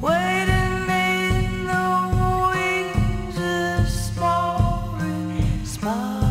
Waiting in the wings, a small